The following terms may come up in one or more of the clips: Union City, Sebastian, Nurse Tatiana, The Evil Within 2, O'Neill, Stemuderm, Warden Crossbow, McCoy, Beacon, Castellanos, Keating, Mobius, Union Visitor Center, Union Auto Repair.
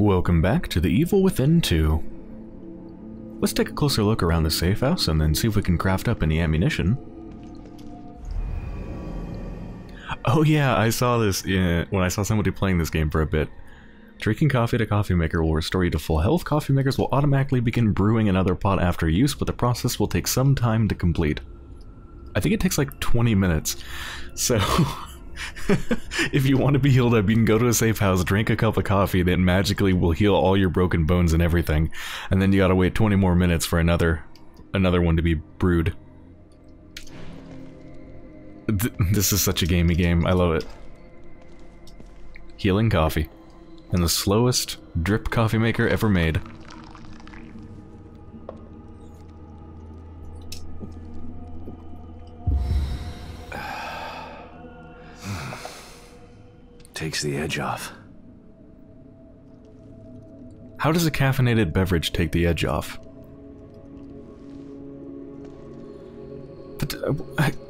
Welcome back to The Evil Within 2. Let's take a closer look around the safe house and then see if we can craft up any ammunition. Oh yeah, I saw this when I saw somebody playing this game for a bit. Drinking coffee at a coffee maker will restore you to full health. Coffee makers will automatically begin brewing another pot after use, but the process will take some time to complete. I think it takes like 20 minutes. So... if you want to be healed up, you can go to a safe house, drink a cup of coffee that magically will heal all your broken bones and everything, and then you gotta wait 20 more minutes for another one to be brewed. This is such a gamey game, I love it. Healing coffee. And the slowest drip coffee maker ever made. Takes the edge off. How does a caffeinated beverage take the edge off? But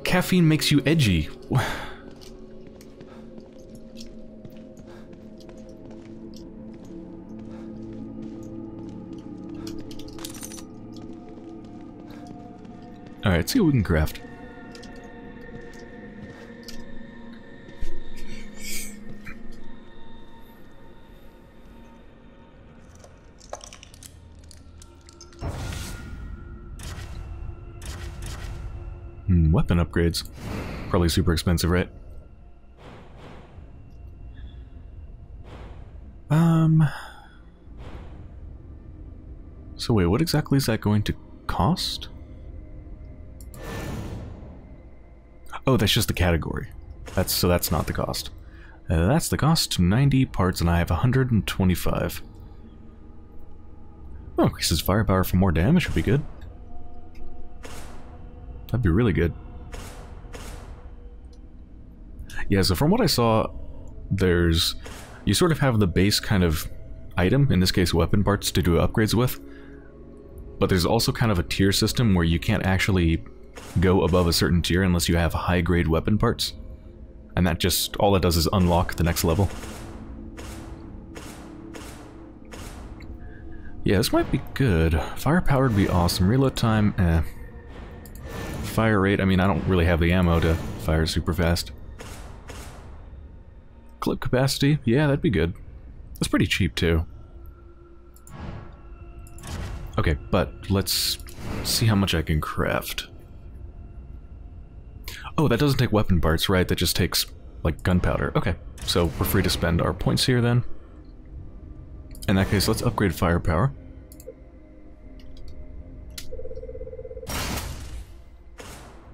caffeine makes you edgy. All right, see what we can craft. Weapon upgrades. Probably super expensive, right? So wait, what exactly is that going to cost? Oh, that's just the category. That's not the cost. That's the cost, 90 parts, and I have 125. Oh, increases firepower for more damage would be good. That'd be really good. Yeah, so from what I saw, there's... You sort of have the base kind of item, in this case weapon parts, to do upgrades with. But there's also kind of a tier system where you can't actually go above a certain tier unless you have high-grade weapon parts. And that just... all that does is unlock the next level. Yeah, this might be good. Firepower would be awesome. Reload time, eh. Fire rate, I mean, I don't really have the ammo to fire super fast. Clip capacity, yeah, that'd be good. That's pretty cheap, too. Okay, but let's see how much I can craft. Oh, that doesn't take weapon parts, right? That just takes, like, gunpowder. Okay, so we're free to spend our points here, then. In that case, let's upgrade firepower.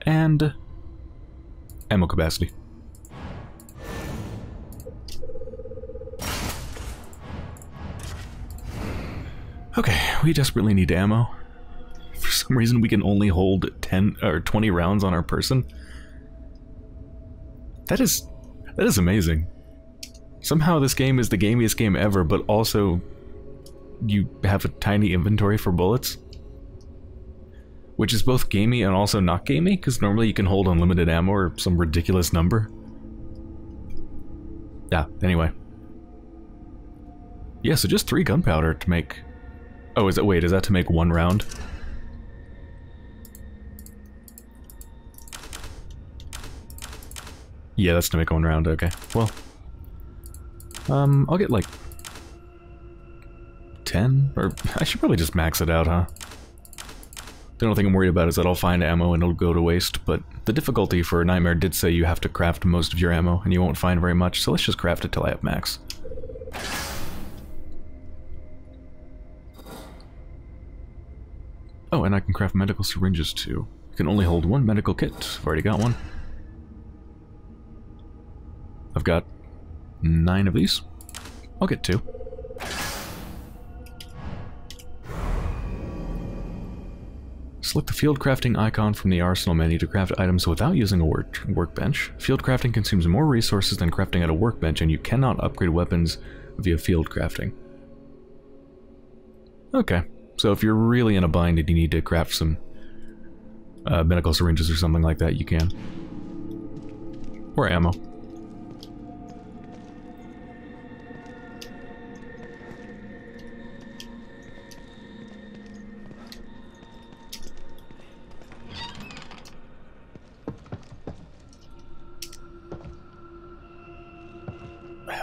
And ammo capacity. Okay, we desperately need ammo. For some reason we can only hold 10 or 20 rounds on our person. That is amazing. Somehow this game is the gamiest game ever, but also you have a tiny inventory for bullets. Which is both gamey and also not gamey, because normally you can hold unlimited ammo or some ridiculous number. Yeah, anyway. Yeah, so just 3 gunpowder to make... Oh, is that... wait, is that to make 1 round? Yeah, that's to make 1 round, okay. Well... I'll get like... 10? Or... I should probably just max it out, huh? The only thing I'm worried about is that I'll find ammo and it'll go to waste, but the difficulty for Nightmare did say you have to craft most of your ammo, and you won't find very much, so let's just craft it till I have max. Oh, and I can craft medical syringes too. You can only hold 1 medical kit. I've already got 1. I've got 9 of these. I'll get 2. Select the field crafting icon from the arsenal menu to craft items without using a workbench. Field crafting consumes more resources than crafting at a workbench, and you cannot upgrade weapons via field crafting. Okay, so if you're really in a bind and you need to craft some medical syringes or something like that, you can. Or ammo.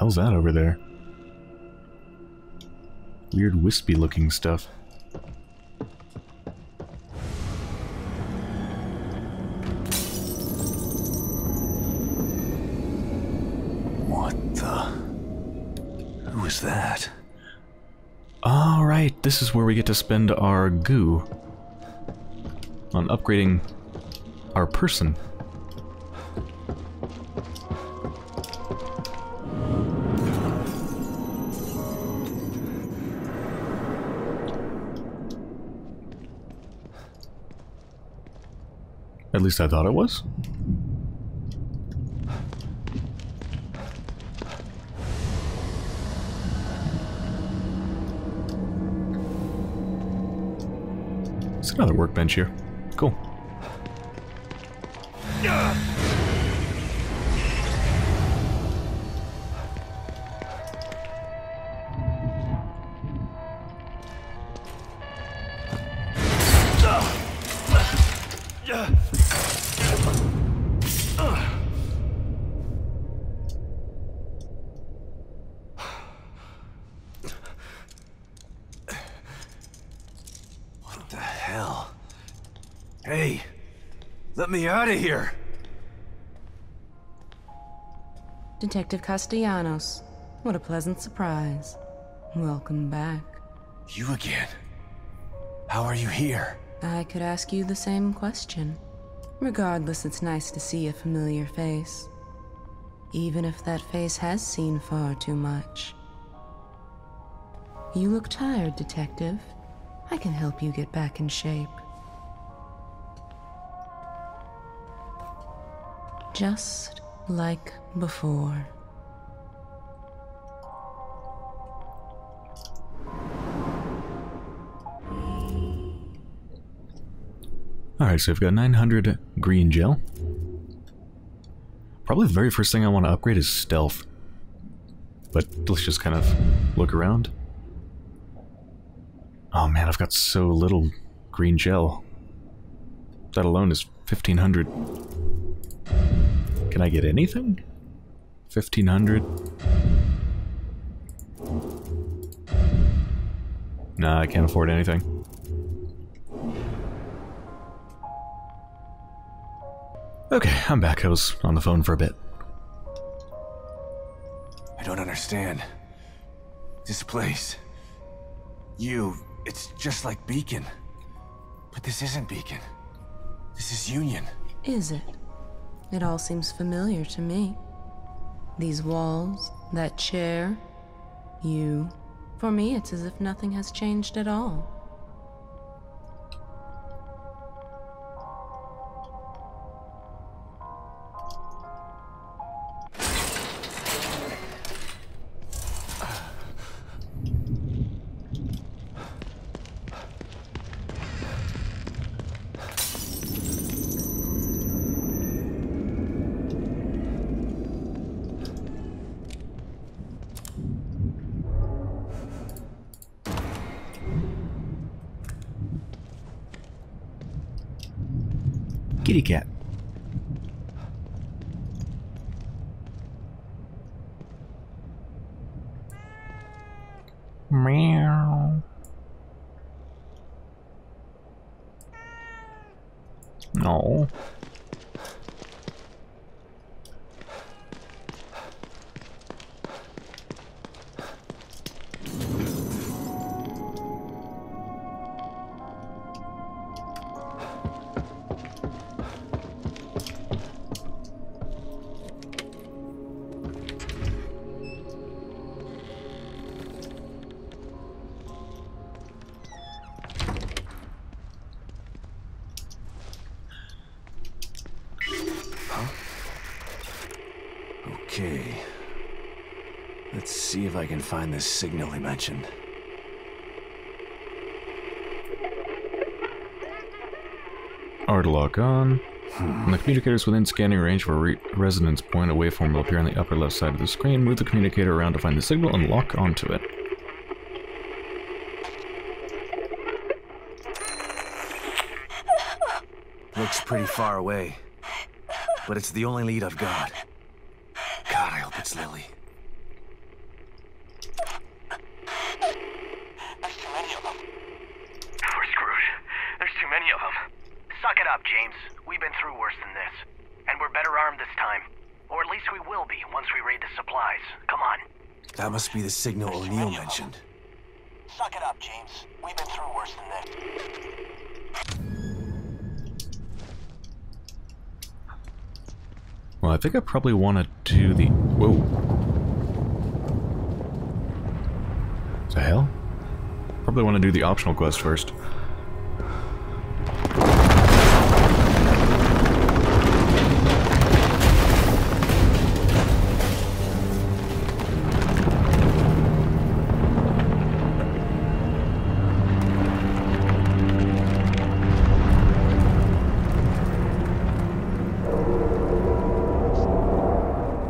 hell's that over there? Weird wispy looking stuff. What the... Who is that? Alright, this is where we get to spend our goo on upgrading our person. At least I thought it was. It's another workbench here. Cool. Me out of here. Detective Castellanos, what a pleasant surprise. Welcome back. You again? How are you here? I could ask you the same question. Regardless, it's nice to see a familiar face. Even if that face has seen far too much. You look tired, Detective. I can help you get back in shape. Just like before. Alright, so I've got 900 green gel. Probably the very first thing I want to upgrade is stealth. But let's just kind of look around. Oh man, I've got so little green gel. That alone is 1500. Can I get anything? 1500? Nah, I can't afford anything. Okay, I'm back. I was on the phone for a bit. I don't understand. This place. You, it's just like Beacon. But this isn't Beacon. This is Union. Is it? It all seems familiar to me. These walls, that chair, you. For me, it's as if nothing has changed at all. Kitty cat. Meow. No. I can find this signal he mentioned. Hard lock on. When the communicator is within scanning range of a resonance point, a waveform will appear on the upper left side of the screen. Move the communicator around to find the signal and lock onto it. Looks pretty far away, but it's the only lead I've got. God, I hope it's Lily. That must be the signal O'Neill mentioned. Suck it up, James. We've been through worse than this. Well, I think I probably want to do the... Whoa. What the hell? Probably want to do the optional quest first.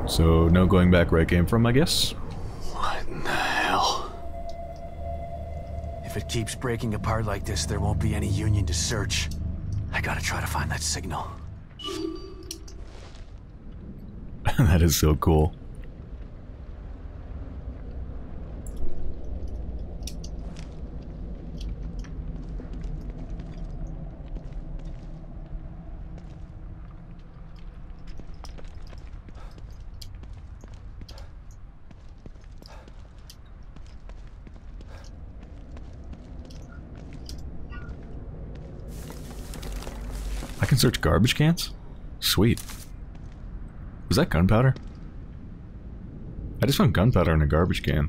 So, no going back where I came from, I guess? What in the hell? If it keeps breaking apart like this, there won't be any Union to search. I gotta try to find that signal. That is so cool. Can search garbage cans? Sweet. Was that gunpowder? I just found gunpowder in a garbage can.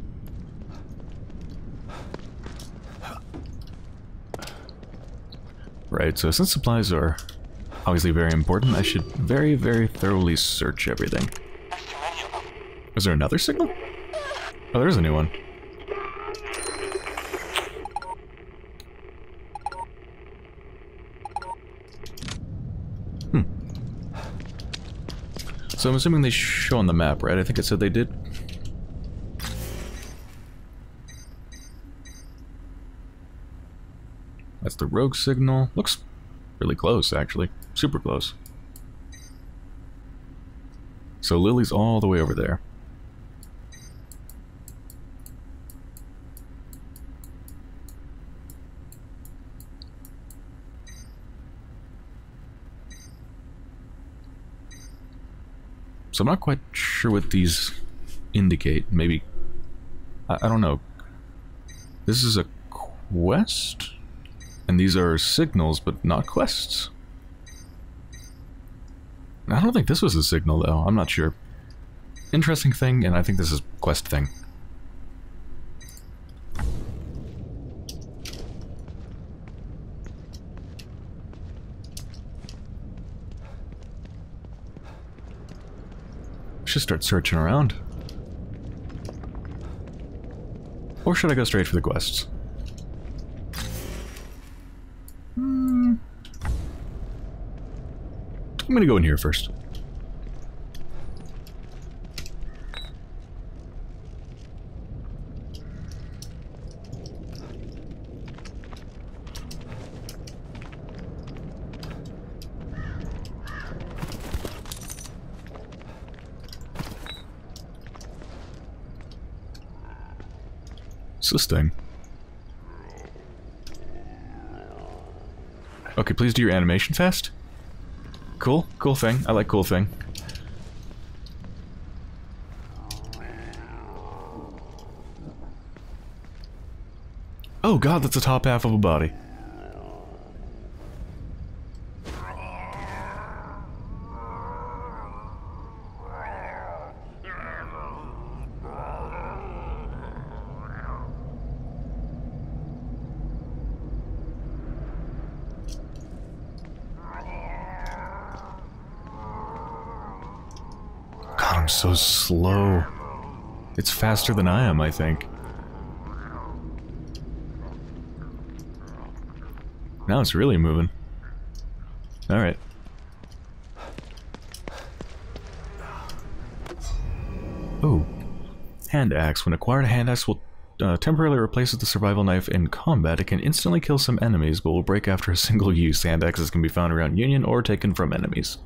Right, so since supplies are obviously very important, I should very, very thoroughly search everything. Is there another signal? Oh, there is a new one. So I'm assuming they show on the map, right? I think it said they did. That's the rogue signal. Looks really close, actually. Super close. So Lily's all the way over there. So I'm not quite sure what these indicate. Maybe... I don't know. This is a quest? And these are signals, but not quests. I don't think this was a signal, though. I'm not sure. Interesting thing, and I think this is a quest thing. Should start searching around. Or should I go straight for the quests? I'm gonna go in here first. This thing. Okay, please do your animation fast. Cool, cool thing. I like cool thing. Oh god, that's the top half of a body. I'm so slow. It's faster than I am, I think. Now it's really moving. Alright. Oh. Hand axe. When acquired, a hand axe will temporarily replace the survival knife in combat. It can instantly kill some enemies, but will break after a single use. Hand axes can be found around Union or taken from enemies.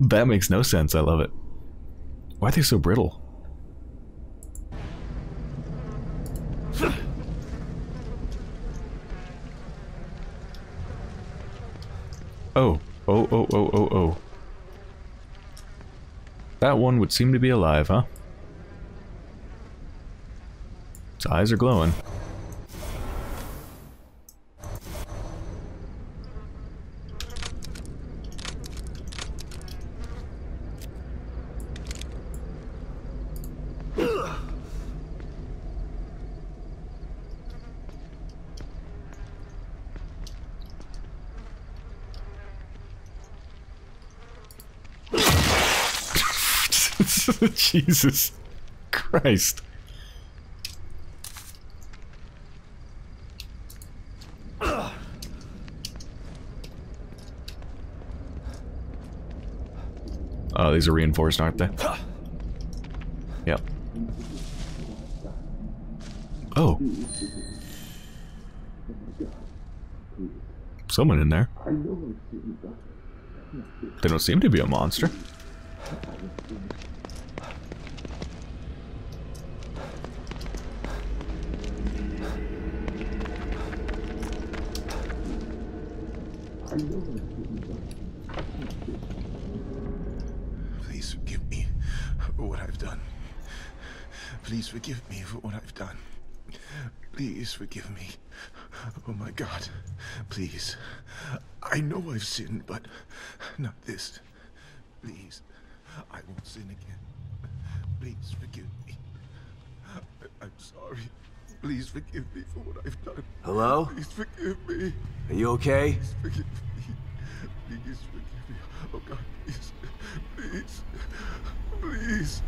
That makes no sense, I love it. Why are they so brittle? Oh, oh, oh, oh, oh, oh. That one would seem to be alive, huh? His eyes are glowing. Jesus Christ. Oh, these are reinforced, aren't they? Yep. Oh. Someone in there. They don't seem to be a monster. Please forgive me for what I've done. Please forgive me for what I've done. Please forgive me. Oh my God. Please. I know I've sinned, but not this. Please. I won't sin again. Please forgive me. I'm sorry. Please forgive me for what I've done. Hello? Please forgive me. Are you okay? Please forgive me. Please forgive me. Oh God, please. Please. Please.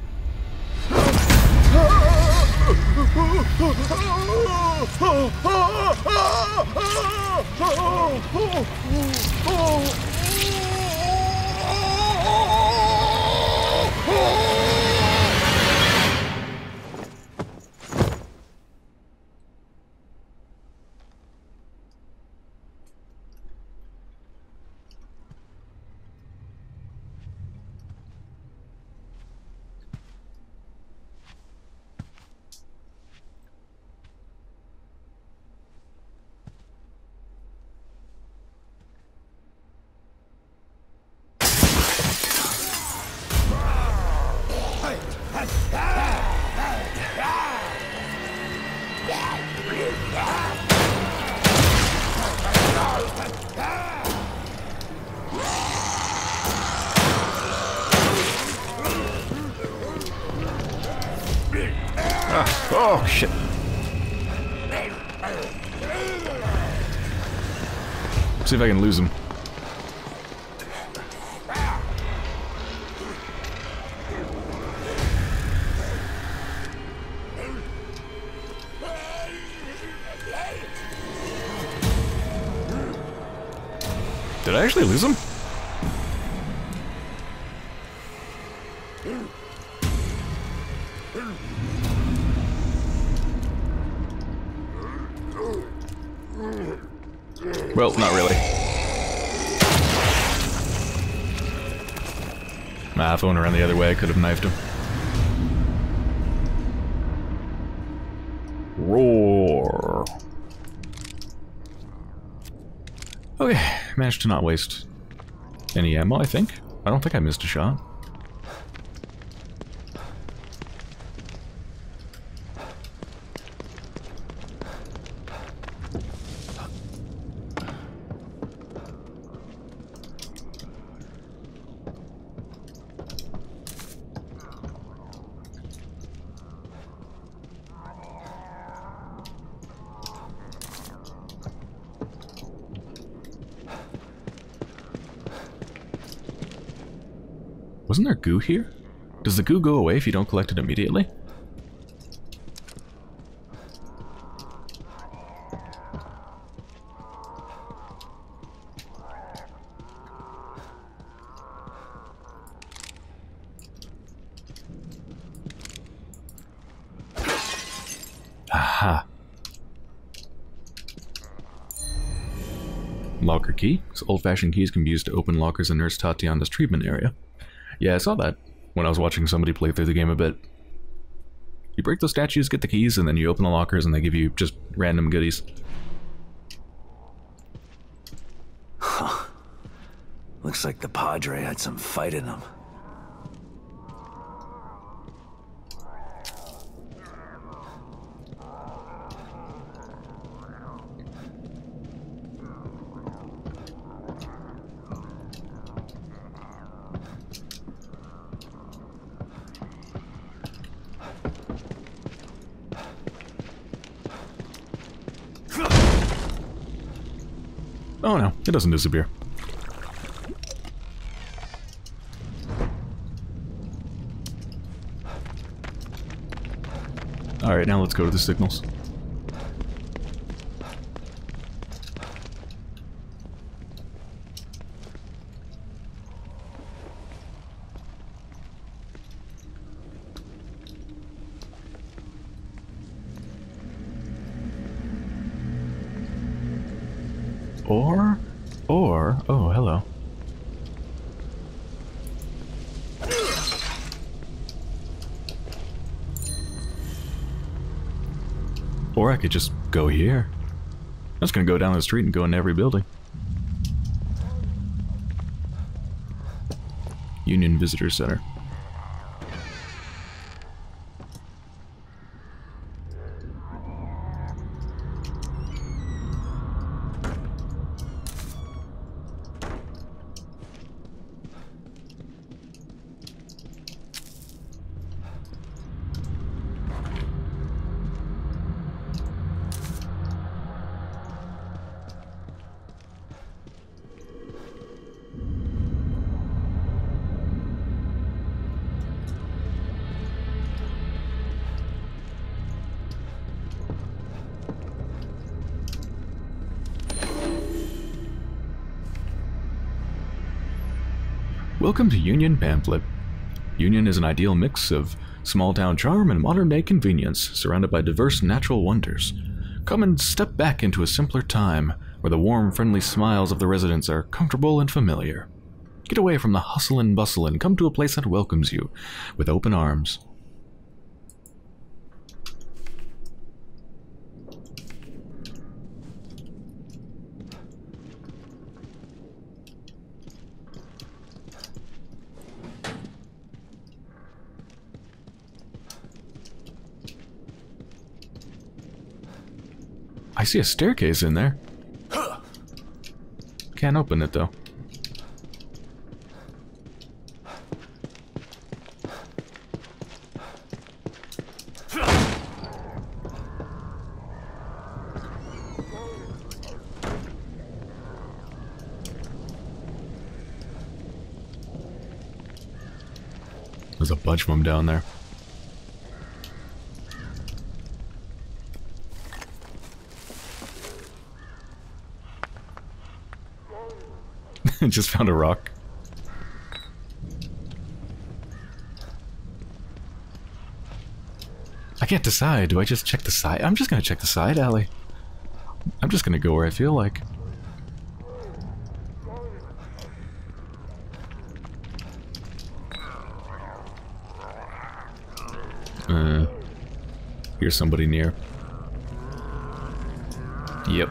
Oh, shit. See if I can lose him. Did I actually lose him? Well, not really. Nah, if I went around the other way, I could have knifed him. Roar. Okay, managed to not waste any ammo, I think. I don't think I missed a shot. Wasn't there goo here? Does the goo go away if you don't collect it immediately? Aha. Locker key. So old-fashioned keys can be used to open lockers in Nurse Tatiana's treatment area. Yeah, I saw that when I was watching somebody play through the game a bit. You break the statues, get the keys, and then you open the lockers and they give you just random goodies. Huh. Looks like the Padre had some fight in him. Oh no, it doesn't disappear. Alright, now let's go to the signals. Oh, hello. Or I could just go here. I'm just gonna go down the street and go in every building. Union Visitor Center. Welcome to Union Pamphlet. Union is an ideal mix of small-town charm and modern-day convenience, surrounded by diverse natural wonders. Come and step back into a simpler time, where the warm, friendly smiles of the residents are comfortable and familiar. Get away from the hustle and bustle and come to a place that welcomes you with open arms. I see a staircase in there. Can't open it though. There's a bunch of them down there. Just found a rock. I can't decide. Do I just check the side? I'm just gonna check the side alley. I'm just gonna go where I feel like. Here's somebody near. Yep.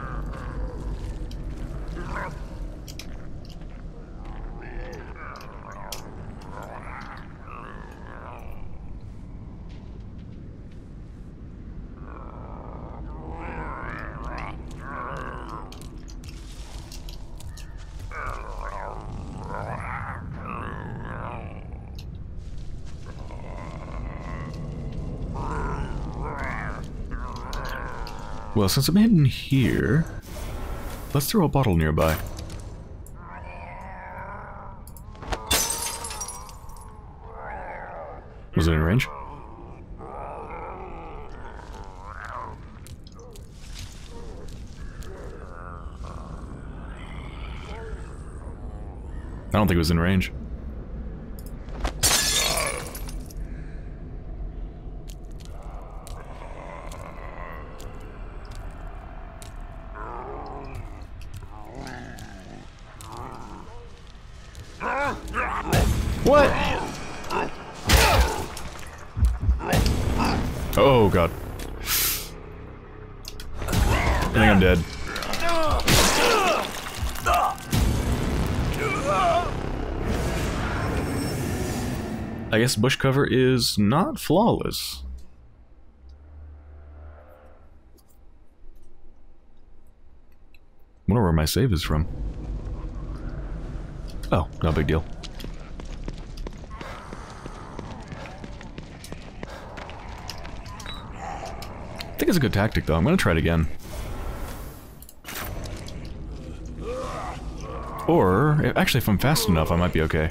Well, since I'm hidden here, let's throw a bottle nearby. Was it in range? I don't think it was in range. What? Oh god. I think I'm dead. I guess bush cover is not flawless. I wonder where my save is from. Oh, no big deal. I think it's a good tactic though. I'm gonna try it again. Or, actually, if I'm fast enough, I might be okay.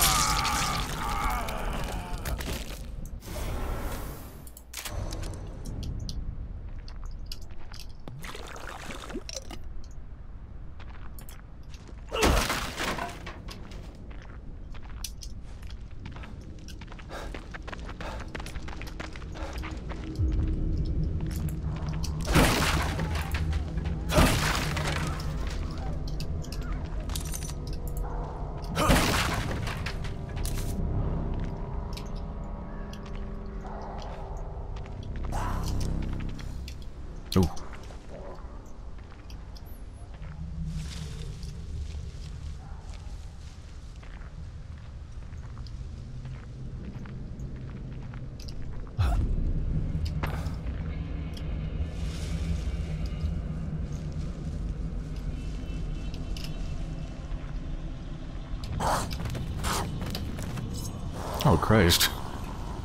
Oh Christ,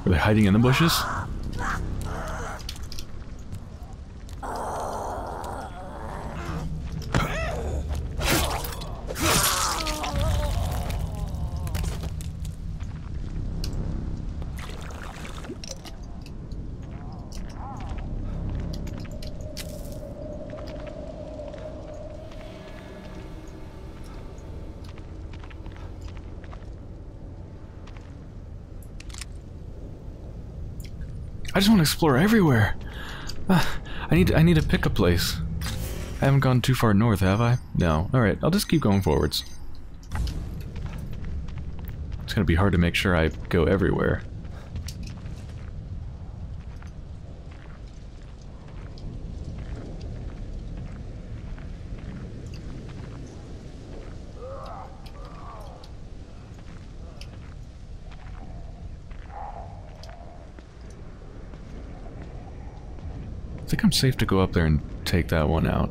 are they hiding in the bushes? I just want to explore everywhere. I need to pick a place. I haven't gone too far north, have I? No. All right, I'll just keep going forwards. It's gonna be hard to make sure I go everywhere. I think I'm safe to go up there and take that one out.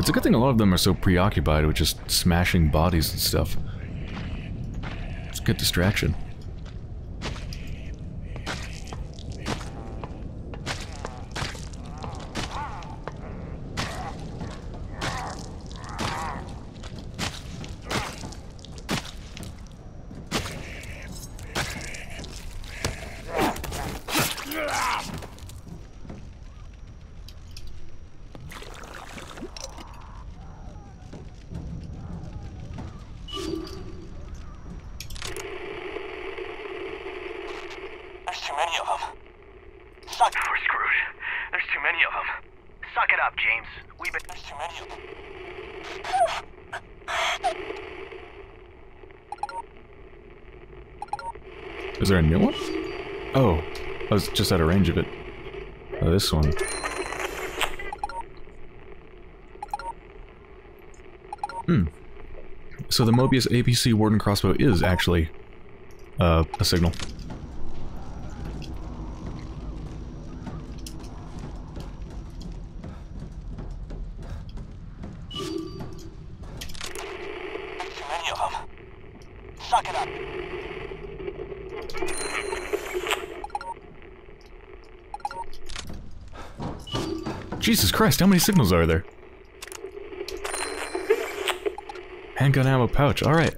It's a good thing a lot of them are so preoccupied with just smashing bodies and stuff. It's a good distraction. Is there a new one? Oh, I was just out of range of it. Oh, this one. Hmm. So the Mobius APC Warden Crossbow is actually a signal. Jesus Christ, how many signals are there? Handgun ammo pouch, alright.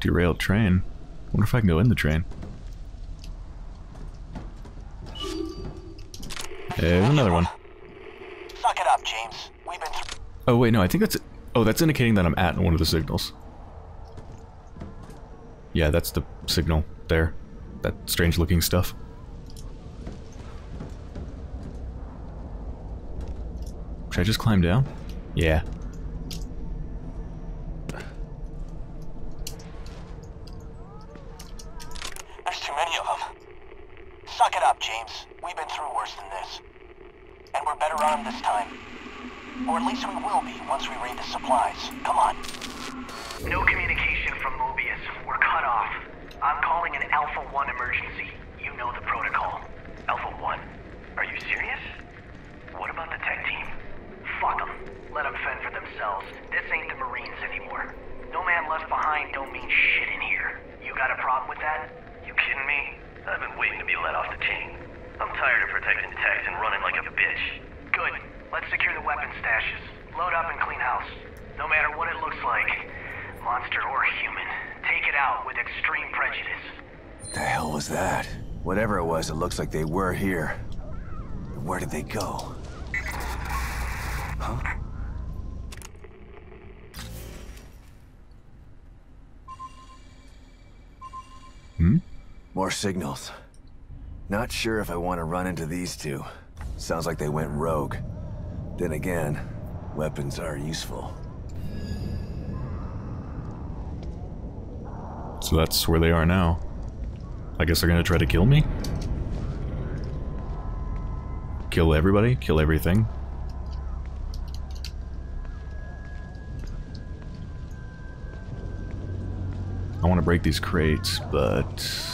Derailed train. Wonder if I can go in the train. There's another one. Oh wait, no, I think that's... Oh, that's indicating that I'm at one of the signals. Yeah, that's the signal there. That strange looking stuff. Should I just climb down? Yeah. There's too many of them. Suck it up, James. We've been through worse than this. And we're better on this time. Or at least we will be once we raid the supplies. Come on. No communication from Mobius. We're cut off. I'm calling Alpha-1 emergency. You know the protocol. Alpha-1, are you serious? What about the tech team? Fuck them. Let them fend for themselves. This ain't the Marines anymore. No man left behind don't mean shit in here. You got a problem with that? You kidding me? I've been waiting to be let off the team. I'm tired of protecting techs and running like a bitch. Good. Let's secure the weapon stashes. Load up and clean house. No matter what it looks like, monster or human, take it out with extreme prejudice. What the hell was that? Whatever it was, it looks like they were here. Where did they go? Huh? More signals. Not sure if I want to run into these two. Sounds like they went rogue. Then again, weapons are useful. So that's where they are now. I guess they're gonna try to kill me? Kill everybody? Kill everything? I want to break these crates, but...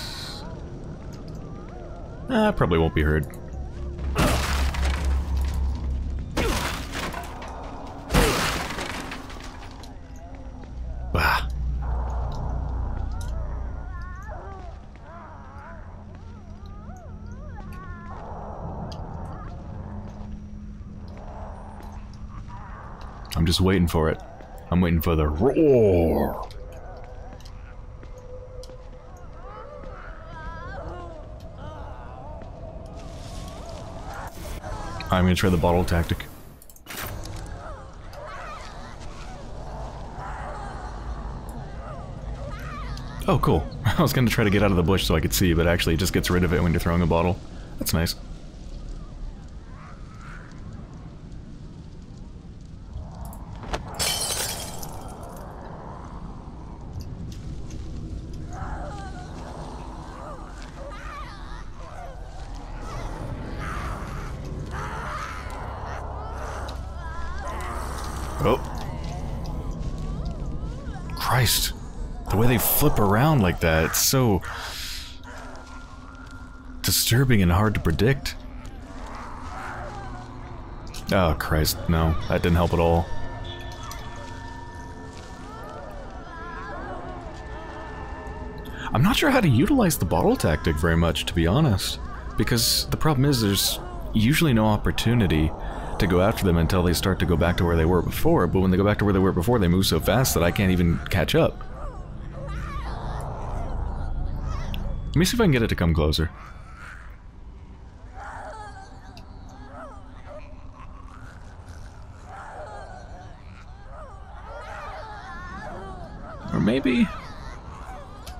probably won't be heard. Bah. I'm just waiting for it. I'm waiting for the roar. I'm gonna try the bottle tactic. Oh, cool. I was gonna try to get out of the bush so I could see, but actually it just gets rid of it when you're throwing a bottle. That's nice. Flip around like that, it's so disturbing and hard to predict. Oh Christ, no, that didn't help at all. I'm not sure how to utilize the bottle tactic very much, to be honest, because the problem is there's usually no opportunity to go after them until they start to go back to where they were before, but when they go back to where they were before, they move so fast that I can't even catch up. Let me see if I can get it to come closer. Or maybe...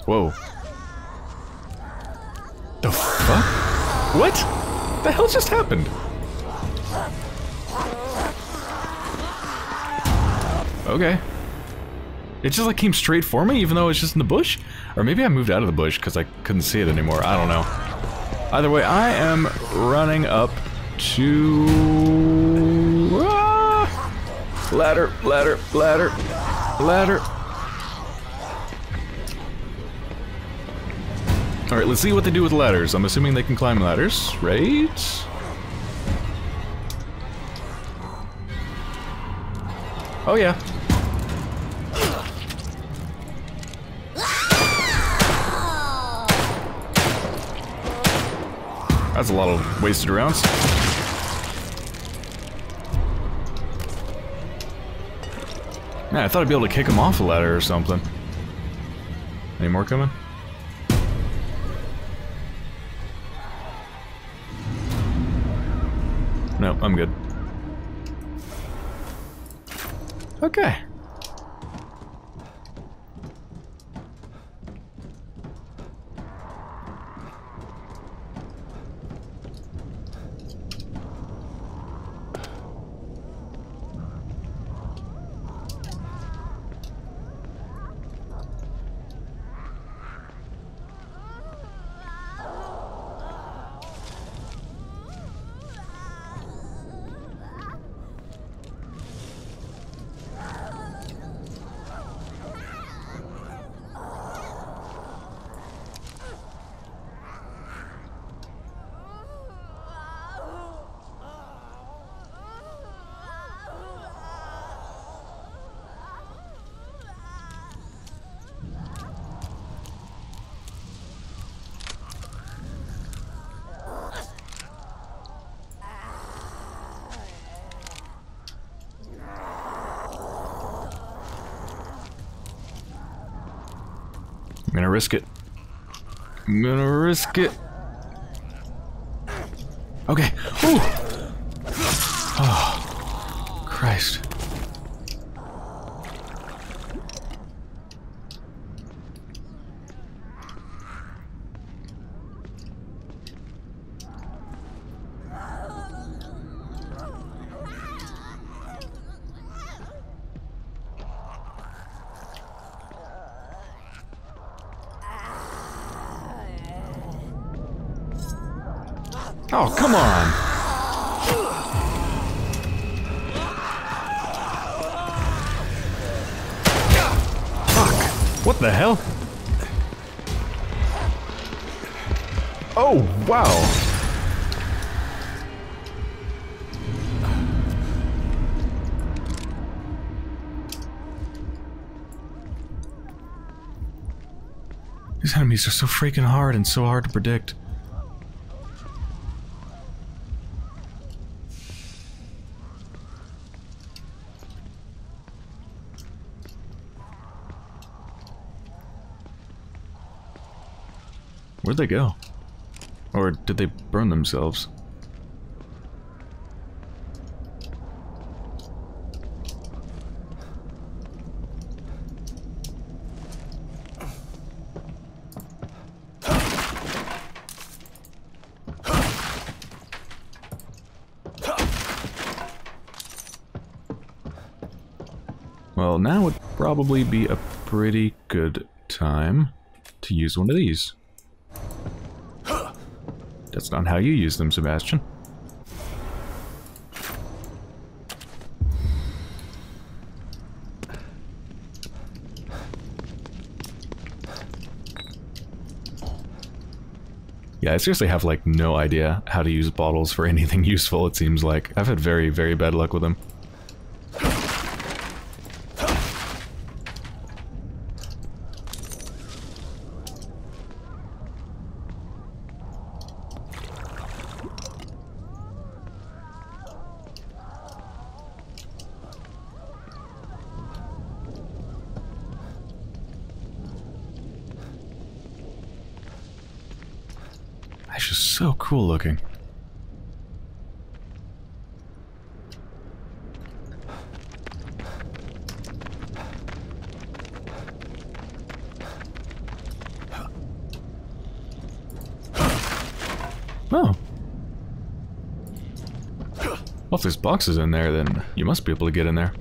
Whoa. The fuck? What? The hell just happened? Okay. It just like came straight for me even though it's just in the bush? Or maybe I moved out of the bush because I couldn't see it anymore. I don't know. Either way, I am running up to... Ah! Ladder, ladder, ladder, ladder. Alright, let's see what they do with ladders. I'm assuming they can climb ladders, right? Oh yeah. That's a lot of wasted rounds. Man, I thought I'd be able to kick him off a ladder or something. Any more coming? No, I'm good. Okay. I'm gonna risk it. I'm gonna risk it. Okay. Ooh. Oh, Christ. Oh, come on! Fuck! What the hell? Oh, wow! These enemies are so freaking hard and so hard to predict. Where'd they go? Or did they burn themselves? Well, now would probably be a pretty good time to use one of these. That's not how you use them, Sebastian. Yeah, I seriously have, like, no idea how to use bottles for anything useful, it seems like. I've had very, very bad luck with them. It's just so cool looking. Oh. Well, if there's boxes in there, then you must be able to get in there.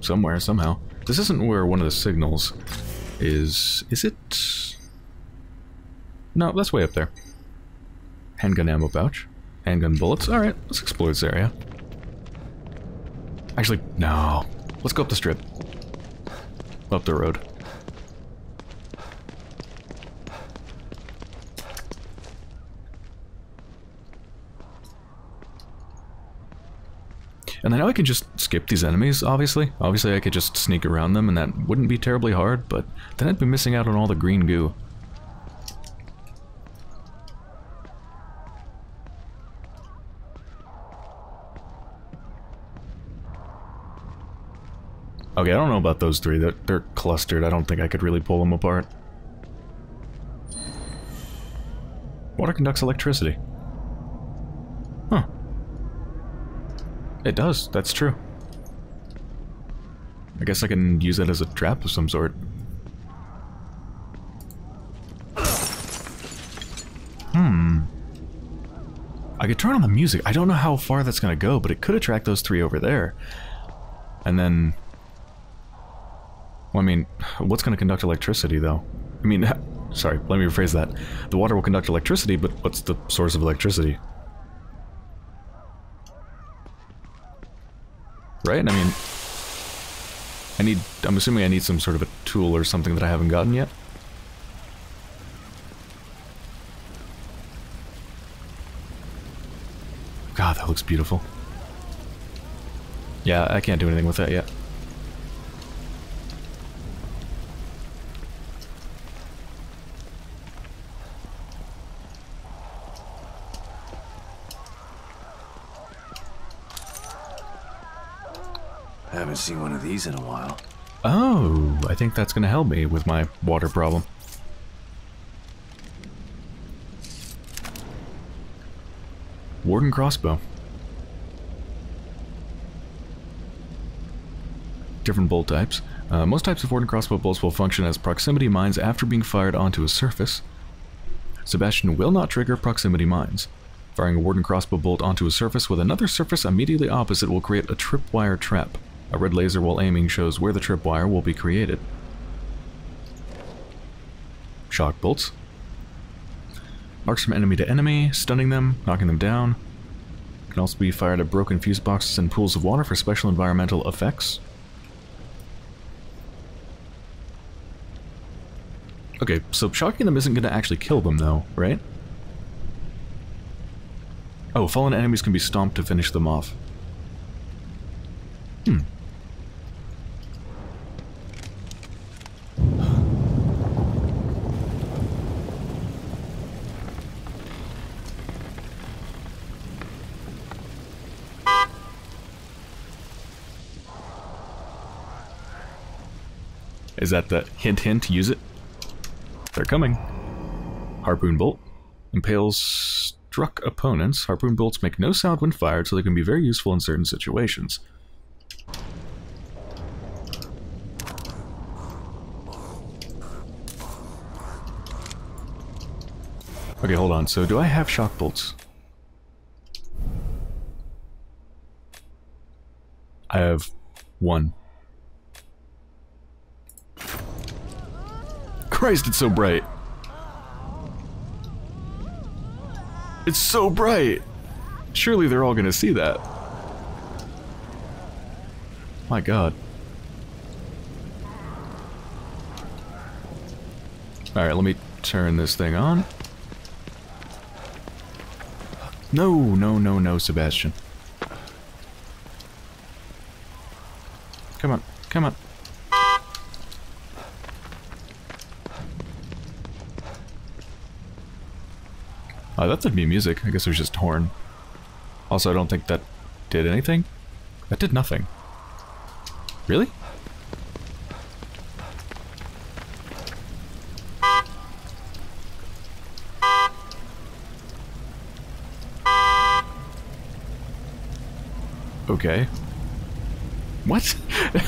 Somewhere, somehow. This isn't where one of the signals is it? No, that's way up there. Handgun ammo pouch. Handgun bullets. Alright, let's explore this area. Actually, no. Let's go up the strip. Up the road. And I know I can just skip these enemies, obviously. Obviously I could just sneak around them and that wouldn't be terribly hard, but then I'd be missing out on all the green goo. Okay, I don't know about those three. They're clustered. I don't think I could really pull them apart. Water conducts electricity. Huh. It does. That's true. I guess I can use that as a trap of some sort. Hmm. I could turn on the music. I don't know how far that's gonna go, but it could attract those three over there. And then... Well, I mean, what's going to conduct electricity, though? I mean, sorry, let me rephrase that. The water will conduct electricity, but what's the source of electricity? Right? I mean, I'm assuming I need some sort of a tool or something that I haven't gotten yet. God, that looks beautiful. Yeah, I can't do anything with that yet. Haven't seen one of these in a while. Oh, I think that's gonna help me with my water problem. Warden Crossbow. Different bolt types. Most types of Warden Crossbow bolts will function as proximity mines after being fired onto a surface. Sebastian will not trigger proximity mines. Firing a Warden Crossbow bolt onto a surface with another surface immediately opposite will create a tripwire trap. A red laser while aiming shows where the tripwire will be created. Shock bolts. Arcs from enemy to enemy, stunning them, knocking them down. Can also be fired at broken fuse boxes and pools of water for special environmental effects. Okay, so shocking them isn't going to actually kill them though, right? Oh, fallen enemies can be stomped to finish them off. Hmm. Is that the hint hint, use it? They're coming. Harpoon bolt. Impales struck opponents. Harpoon bolts make no sound when fired, so they can be very useful in certain situations. Okay, hold on. So do I have shock bolts? I have one. Christ, it's so bright. It's so bright. Surely they're all gonna see that. My God. All right, let me turn this thing on. No, no, no, no, Sebastian. Come on, come on. Oh, that didn't be music. I guess it was just horn. Also, I don't think that did anything. That did nothing. Really? Okay. What?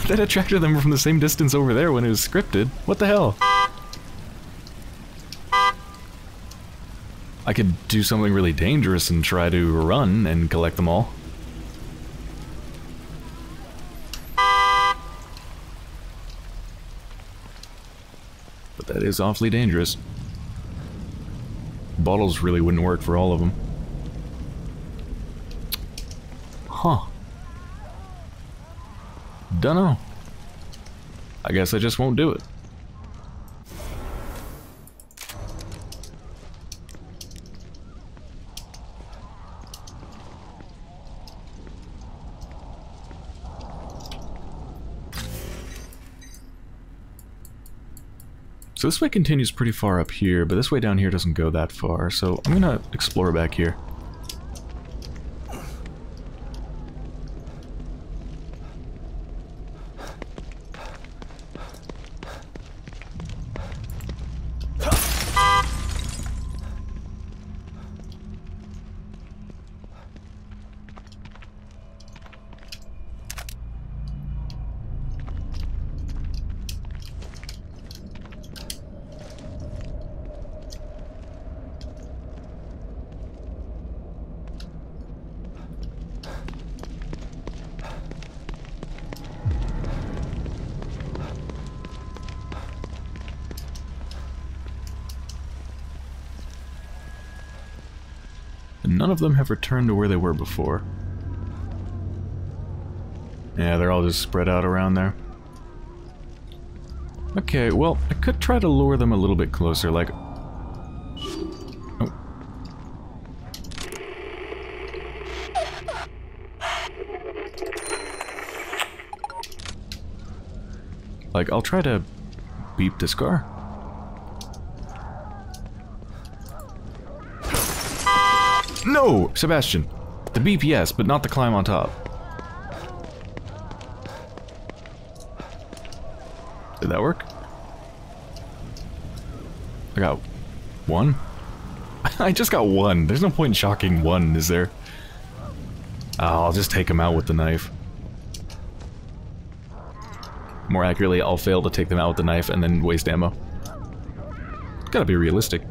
That attracted them from the same distance over there when it was scripted. What the hell? I could do something really dangerous and try to run and collect them all. But that is awfully dangerous. Bottles really wouldn't work for all of them. Huh. Dunno. I guess I just won't do it. So this way continues pretty far up here, but this way down here doesn't go that far, so I'm gonna explore back here. None of them have returned to where they were before. Yeah, they're all just spread out around there. Okay, well, I could try to lure them a little bit closer, like... Oh. Like, I'll try to beep this car. No! Sebastian! The BPS, but not the climb on top. Did that work? I got one. I just got one. There's no point in shocking one, is there? I'll just take him out with the knife. More accurately, I'll fail to take them out with the knife and then waste ammo. Gotta be realistic.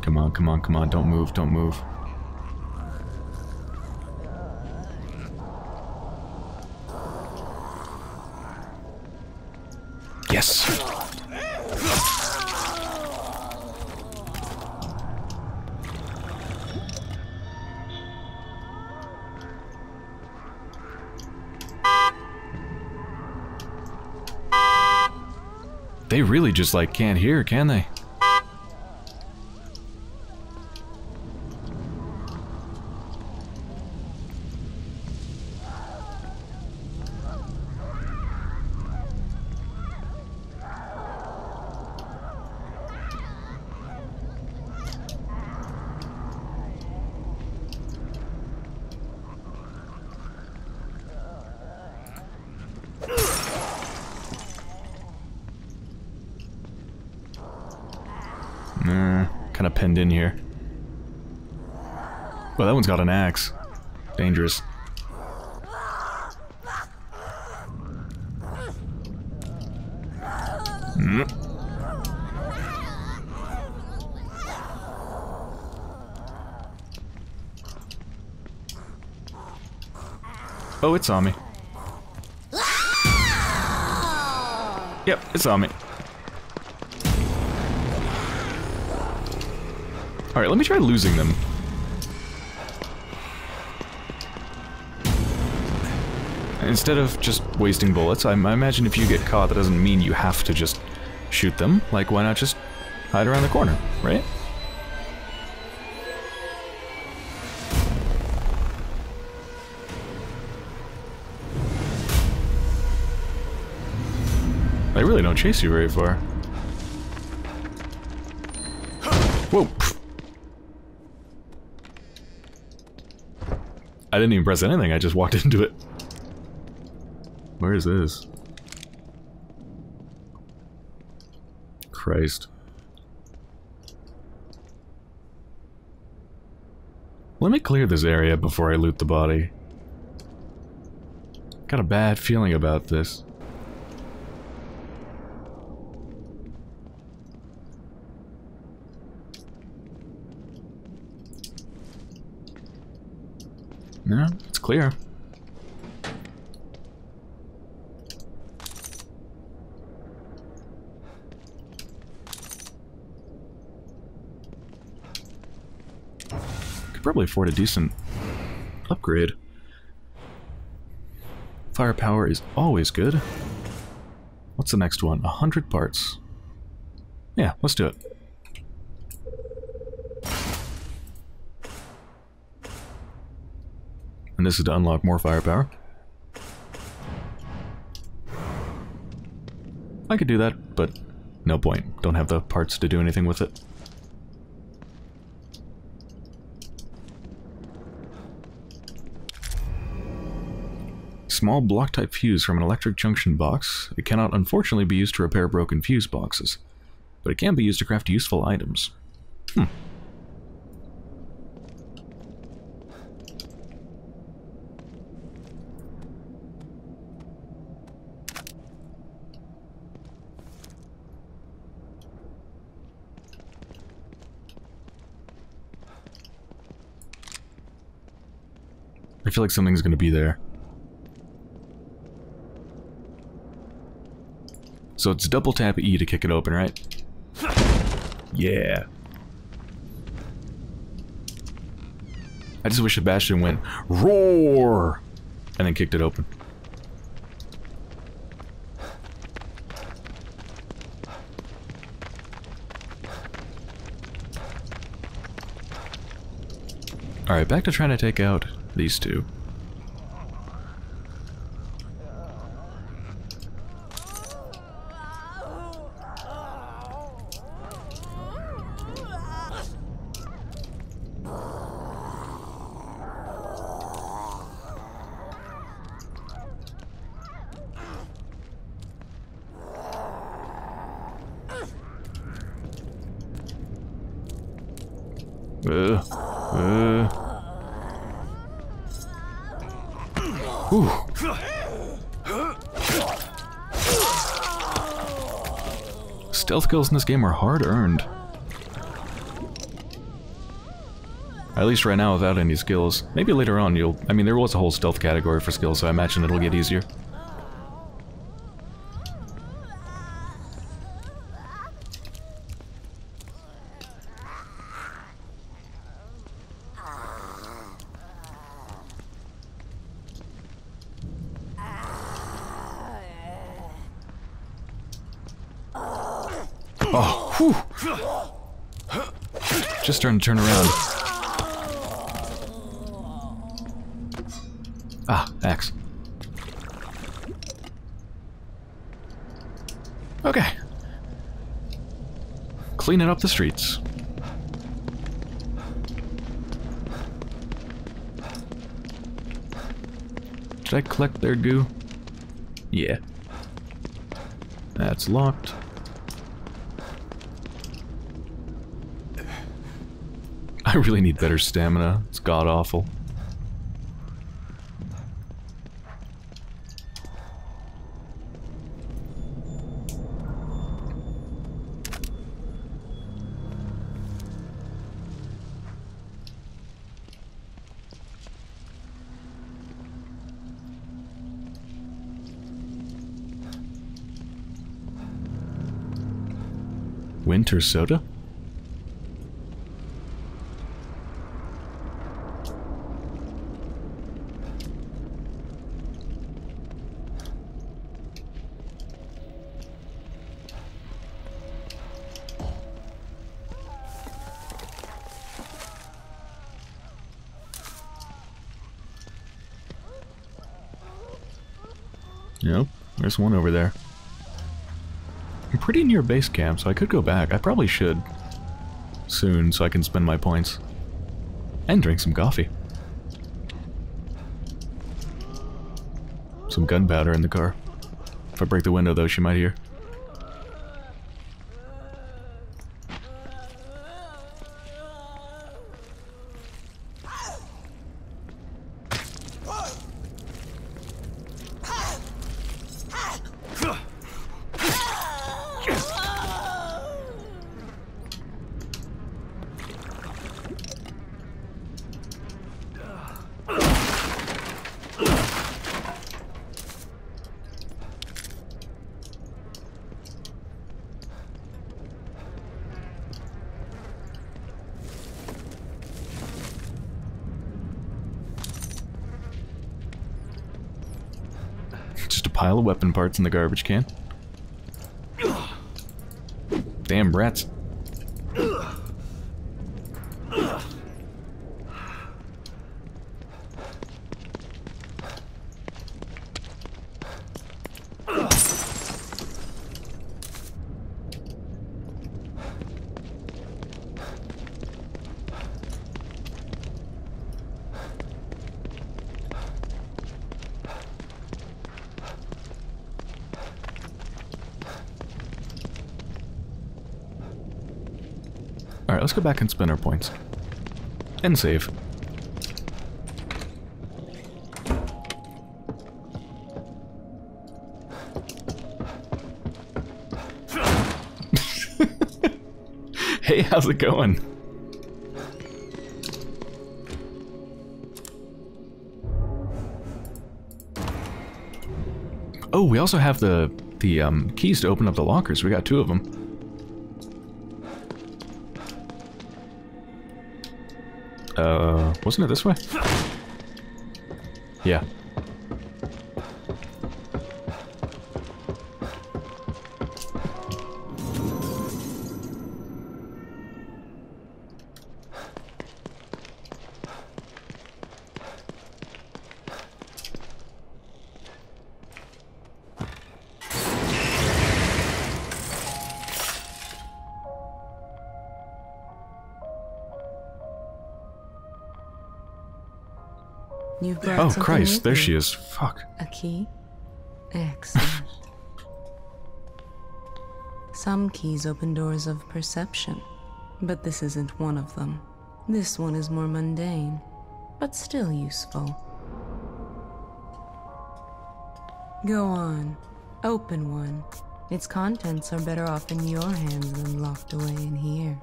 Come on, come on, come on, don't move, don't move. Yes! They really just, like, can't hear, can they? Kind of pinned in here. Well, that one's got an axe. Dangerous. Oh, it saw me. Yep, it saw me. Alright, let me try losing them. Instead of just wasting bullets, I imagine if you get caught, that doesn't mean you have to just shoot them. Like, why not just hide around the corner, right? They really don't chase you very far. Whoa! I didn't even press anything, I just walked into it. Where is this? Christ. Let me clear this area before I loot the body. Got a bad feeling about this. No, it's clear. Could probably afford a decent upgrade. Firepower is always good. What's the next one? 100 parts. Yeah, let's do it. And this is to unlock more firepower. I could do that, but no point. Don't have the parts to do anything with it. Small block-type fuse from an electric junction box. It cannot, unfortunately, be used to repair broken fuse boxes, but it can be used to craft useful items. Hmm. I feel like something's gonna be there. So it's double tap E to kick it open, right? Yeah. I just wish Sebastian went roar and then kicked it open. Alright, back to trying to take out these two. Stealth kills in this game are hard earned. At least right now without any skills. Maybe later on you'll... I mean, there was a whole stealth category for skills, so I imagine it'll get easier. Oh, whew. Just starting to turn around. Ah, axe. Okay. Cleaning up the streets. Did I collect their goo? Yeah. That's locked. I really need better stamina. It's god-awful. Winter soda? Nope, there's one over there. I'm pretty near base camp, so I could go back. I probably should soon, so I can spend my points. And drink some coffee. Some gunpowder in the car. If I break the window, though, she might hear. Pile of weapon parts in the garbage can. Damn rats. Alright, let's go back and spend our points. And save. Hey, how's it going? Oh, we also have the keys to open up the lockers. We got 2 of them. Wasn't it this way? Yeah. Oh Christ, there she is. Fuck. A key? Excellent. Some keys open doors of perception, but this isn't one of them. This one is more mundane, but still useful. Go on. Open one. Its contents are better off in your hands than locked away in here.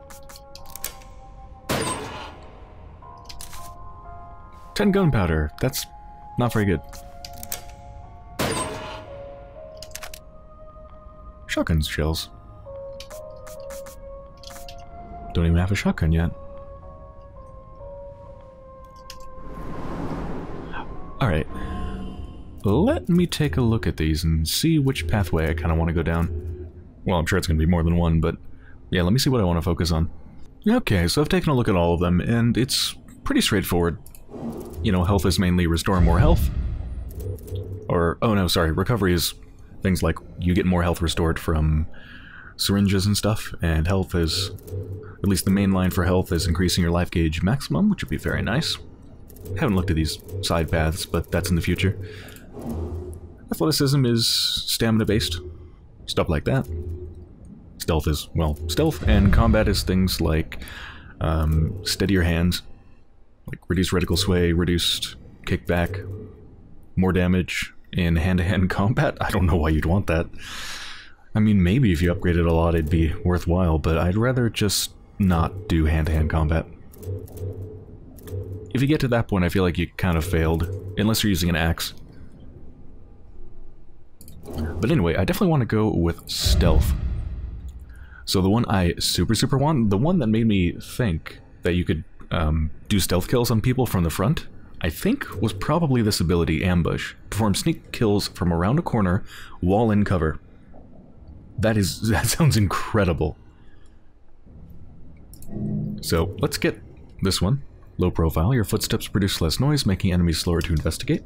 10 gunpowder. That's not very good. Shotgun shells. Don't even have a shotgun yet. Alright. Let me take a look at these and see which pathway I kind of want to go down. Well, I'm sure it's going to be more than one, but yeah, let me see what I want to focus on. Okay, so I've taken a look at all of them, and it's pretty straightforward. You know, health is mainly restore more health. Or, oh no, sorry, recovery is things like you get more health restored from syringes and stuff, and health is, at least the main line for health is increasing your life gauge maximum, which would be very nice. Haven't looked at these side paths, but that's in the future. Athleticism is stamina-based, stuff like that. Stealth is, well, stealth, and combat is things like steadier hands, like reduced reticle sway, reduced kickback, more damage in hand-to-hand combat. I don't know why you'd want that. I mean, maybe if you upgraded a lot, it'd be worthwhile, but I'd rather just not do hand-to-hand combat. If you get to that point, I feel like you kind of failed, unless you're using an axe. But anyway, I definitely want to go with stealth. So the one I super want, the one that made me think that you could do stealth kills on people from the front, I think was probably this ability, Ambush. Perform sneak kills from around a corner, while in cover. That sounds incredible. So let's get this one. Low profile, your footsteps produce less noise, making enemies slower to investigate.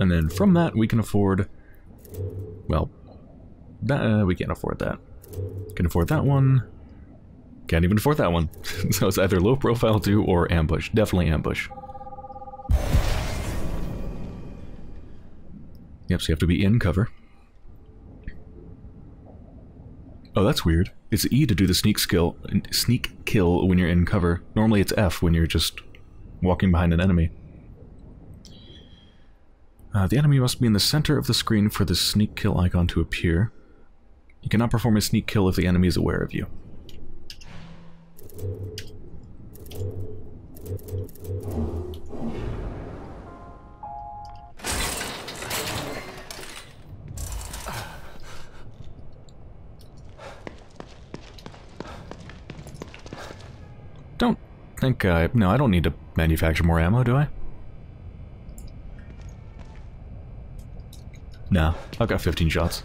And then from that we can afford, well, we can't afford that. Can afford that one. Can't even afford that one. So it's either low profile 2 or ambush. Definitely ambush. Yep, so you have to be in cover. Oh, that's weird. It's E to do the sneak kill when you're in cover. Normally it's F when you're just walking behind an enemy. The enemy must be in the center of the screen for the sneak kill icon to appear. You cannot perform a sneak kill if the enemy is aware of you. Don't think I... No, I don't need to manufacture more ammo, do I? No, I've got 15 shots.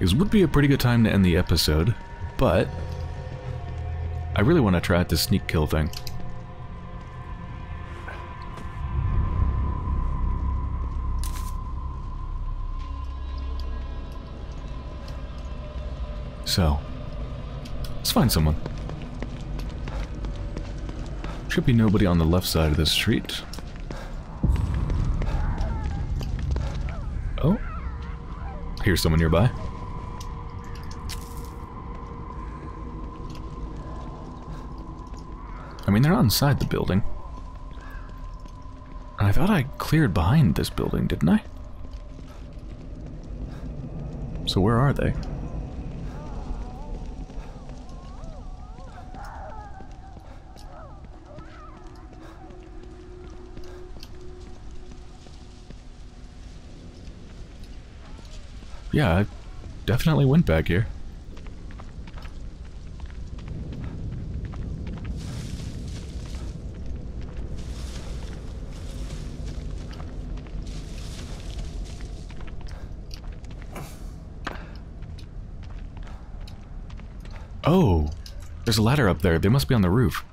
This would be a pretty good time to end the episode, but I really want to try out this sneak kill thing. So, let's find someone. Should be nobody on the left side of this street. Oh, here's someone nearby. I mean, they're not inside the building. I thought I cleared behind this building, didn't I? So where are they? Yeah, I definitely went back here. Oh, there's a ladder up there. They must be on the roof.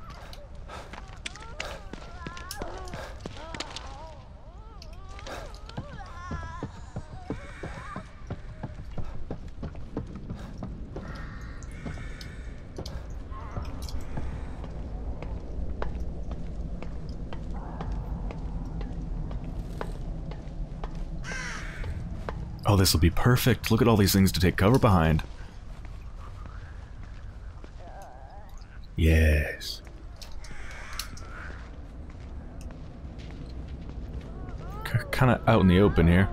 Oh, this will be perfect. Look at all these things to take cover behind. Yes. Kind of out in the open here.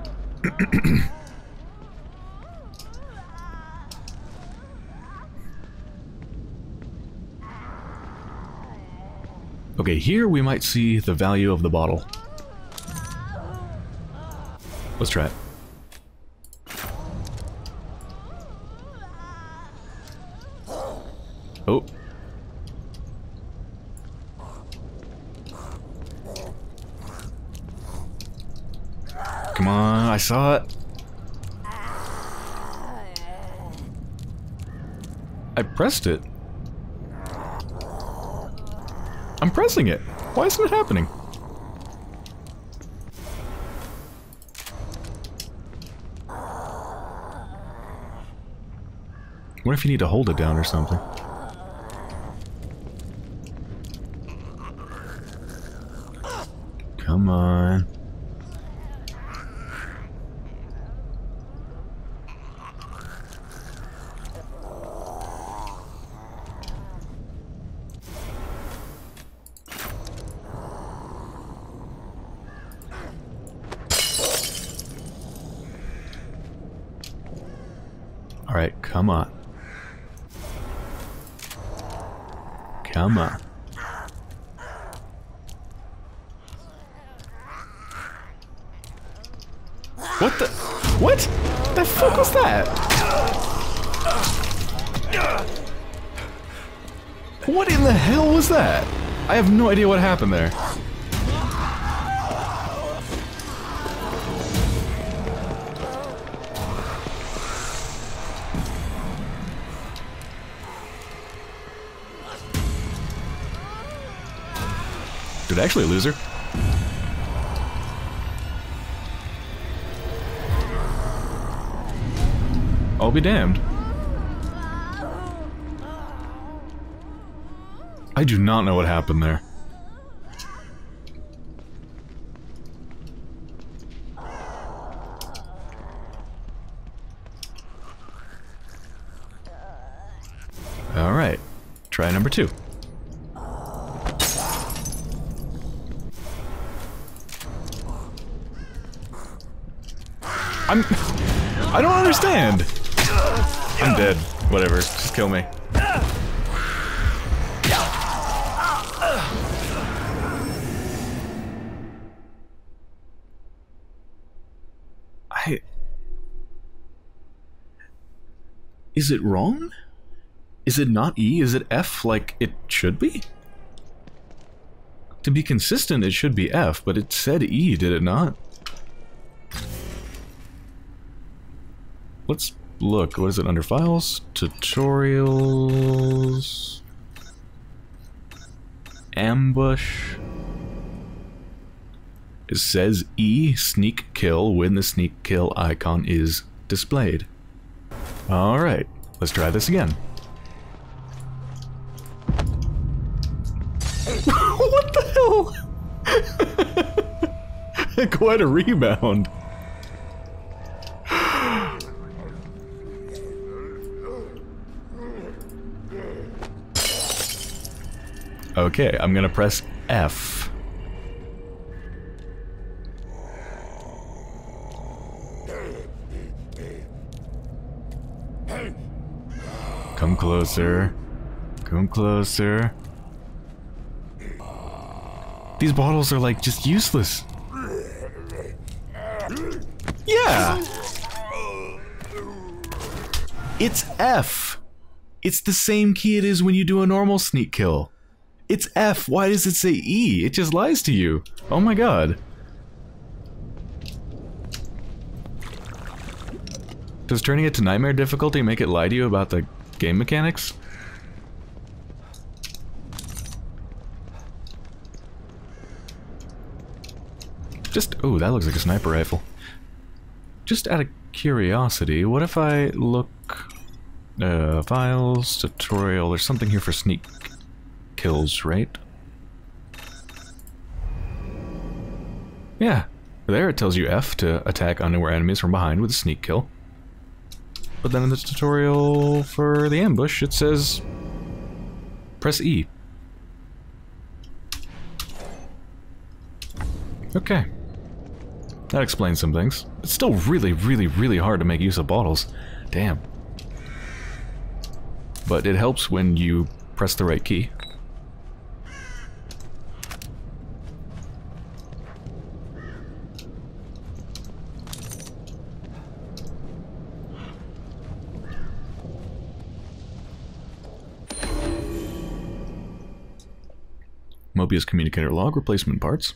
Okay, here we might see the value of the bottle. Let's try it. Oh. Come on, I saw it. I pressed it. I'm pressing it. Why isn't it happening? What if you need to hold it down or something? Come on. All right, come on. Come on. What the? What? The fuck was that? What in the hell was that? I have no idea what happened there. Did I actually lose her? I'll be damned. I do not know what happened there. All right, try number two. I don't understand. I'm dead. Whatever. Just kill me. Is it wrong? Is it not E? Is it F like it should be? To be consistent, it should be F, but it said E, did it not? Let's look. What is it under files? Tutorials. Ambush. It says E, sneak kill, when the sneak kill icon is displayed. Alright, let's try this again. What the hell? Quite a rebound. Okay, I'm gonna press F. Come closer. Come closer. These bottles are like just useless. Yeah! It's F. It's the same key it is when you do a normal sneak kill. It's F. Why does it say E? It just lies to you. Oh my god. Does turning it to nightmare difficulty make it lie to you about the game mechanics? Just, oh, that looks like a sniper rifle. Just out of curiosity, what if I look... files, tutorial, there's something here for sneak kills, right? Yeah, there it tells you F to attack unaware enemies from behind with a sneak kill. But then in the tutorial for the ambush, it says... press E. Okay. That explains some things. It's still really hard to make use of bottles. Damn. But it helps when you press the right key. Mobius communicator log, replacement parts.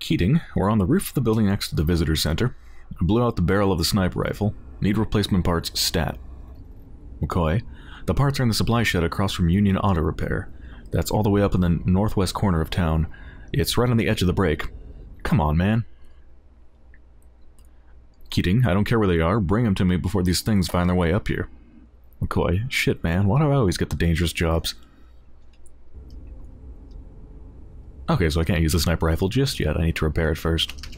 Keating, we're on the roof of the building next to the visitor center. I blew out the barrel of the sniper rifle. Need replacement parts, stat. McCoy, the parts are in the supply shed across from Union Auto Repair. That's all the way up in the northwest corner of town. It's right on the edge of the break. Come on, man. Keating, I don't care where they are. Bring them to me before these things find their way up here. McCoy, shit, man. Why do I always get the dangerous jobs? Okay, so I can't use the sniper rifle just yet. I need to repair it first.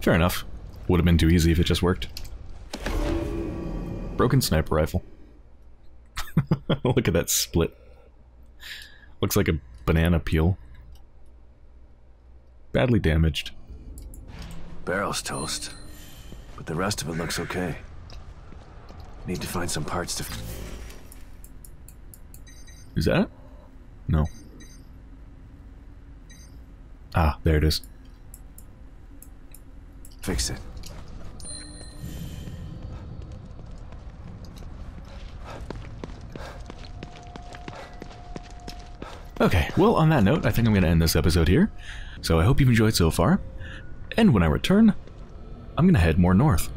Fair enough. Would have been too easy if it just worked. Broken sniper rifle. Look at that split. Looks like a banana peel. Badly damaged. Barrel's toast. But the rest of it looks okay. Need to find some parts to... Is that it? No. Ah, there it is. Fix it. Okay, well on that note, I think I'm going to end this episode here. So I hope you've enjoyed so far, and when I return, I'm going to head more north.